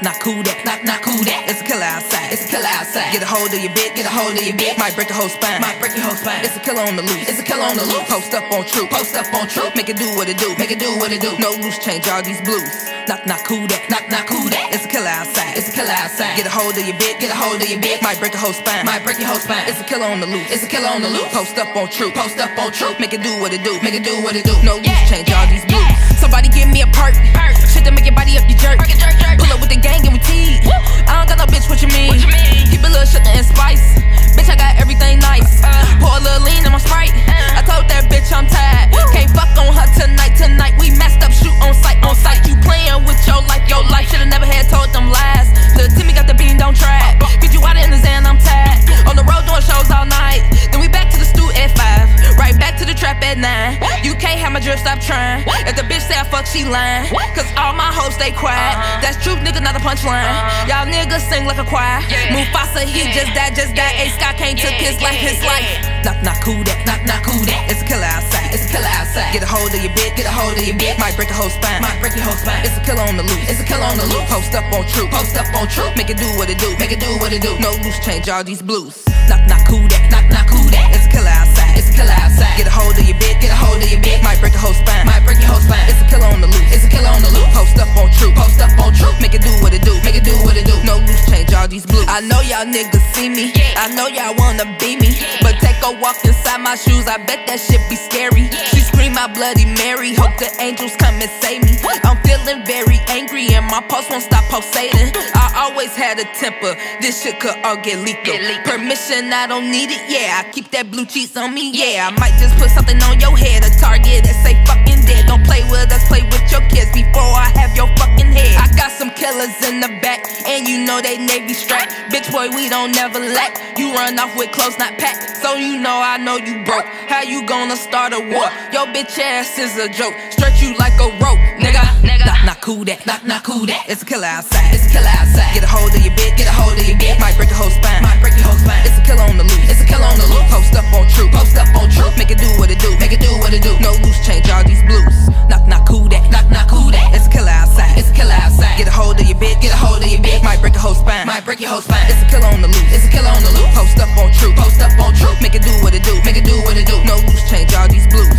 Knock, who that? Knock, who that? It's a killer outside. It's a killer outside. Get a hold of your bitch. Get a hold of your bitch. Might break your whole spine. Might break your whole spine. It's a killer on the loose. It's a killer on the loose. Post up on truth. Post up on truth. Make it do what it do. Make it do what it do. No loose change. All these blues. Knock, who that? Knock, who that? It's a killer outside. It's a killer outside. Get a hold of your bitch. Get a hold of your bitch. Might break your whole spine. Might break your whole spine. It's a killer on the loose. It's a killer on the loose. Post up on truth. Post up on truth. Make it do what it do. Make it do what it do. No loose change. All these blues. Somebody give me a perk. Shit to make your body up, you jerk. Pull up with the gang and we tease. I don't got no bitch, what you mean? Keep a little sugar and spice. Bitch, I got everything nice. Pour a little lean in my Sprite. I told that bitch I'm tired. Can't fuck on her tonight, tonight. We messed up, shoot on sight, on sight. You playing with your life, your life. Shoulda never had told them lies. Lil' Timmy got the bean, don't try it. Get you out in the Zan, I'm tired. On the road doing shows all night. Then we back to the stew at 5. Right back to the trap at 9. You can't have my drip, stop trying. If the bitch say I fuck, she lying. Cause all my hoes stay quiet. That's true, nigga, not a punchline. Y'all niggas sing like a choir. Mufasa, he just died. A Scott can't took his life, his life. Knock, who that? Knock, who that? It's a killer outside. It's a killer outside. Get a hold of your bitch. Get a hold of your bitch. Might break your whole spine. Might break your whole spine. It's a killer on the loose. It's a killer on the loose. Post up on truth. Post up on truth. Make it do what it do. Make it do what it do. No loose change. All these blues. Knock, who that? Knock, who that? It's a killer outside. It's a killer outside. Get a hold of your bitch. Get a hold of your bitch. Might break your whole spine. Might break your whole spine. It's a killer on the loose. It's a killer on the loose. Post up on truth. Post up on truth. Make it do what it do. Make it do what it do. No loose change. All these blues. I know y'all niggas see me. I know y'all wanna be me. But take a walk inside my shoes. I bet that shit be scary. She scream my Bloody Mary. Hope the angels come and save me. I'm feeling very angry and my pulse won't stop pulsating. I always had a temper. This shit could all get lethal. Permission, I don't need it. Yeah, I keep that blue cheese on me. Yeah, I might just put something on your head. A target that say fucking dead. Don't play with us, play with your kids before I have your fucking head. I got some killers in the back and you know they Navy strapped. Bitch boy, we don't never lack. You run off with clothes not packed. So you know I know you broke. How you gonna start a war? Your bitch ass is a joke. Stretch you like a rope, nigga. Knock, who that? Knock, who that? It's a killer outside. It's a killer outside. Get a hold of your bitch. Get a hold of your bitch. Might break your whole spine. Might break your whole spine. It's a killer on the loose. It's a killer on the loose. Post up on truth. Post up on truth. Make it do what it do. Make it do what it do. No loose change. All these blues. Knock, who that? Knock, who that? It's a killer outside. It's a killer outside. Get a hold of your bitch. Get a hold of your bitch. Might break your whole spine. Might break your whole spine. It's a killer on the loose. It's a killer on the loose. Post up on truth. Post up on truth. Make it do what it do. Make it do what it do. No loose change. All these blues.